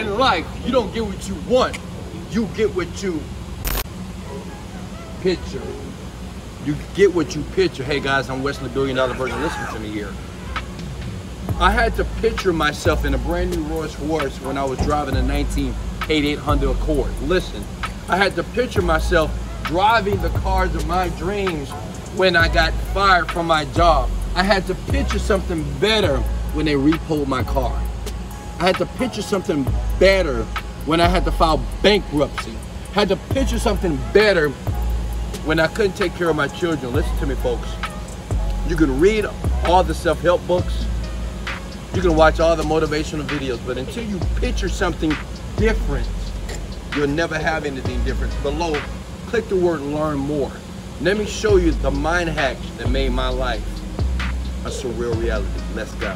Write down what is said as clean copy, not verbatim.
in life, you don't get what you want. You get what you picture. You get what you picture. Hey guys, I'm Wesley $1 Billion Virgin. Listen to me here. I had to picture myself in a brand new Rolls Royce when I was driving a 1988 Honda Accord. Listen, I had to picture myself driving the cars of my dreams when I got fired from my job. I had to picture something better when they repoed my car. I had to picture something better when I had to file bankruptcy. I had to picture something better when I couldn't take care of my children. Listen to me, folks. You can read all the self-help books. You can watch all the motivational videos, but until you picture something different, you'll never have anything different. Below, click the word learn more. Let me show you the mind hacks that made my life a surreal reality. Let's go.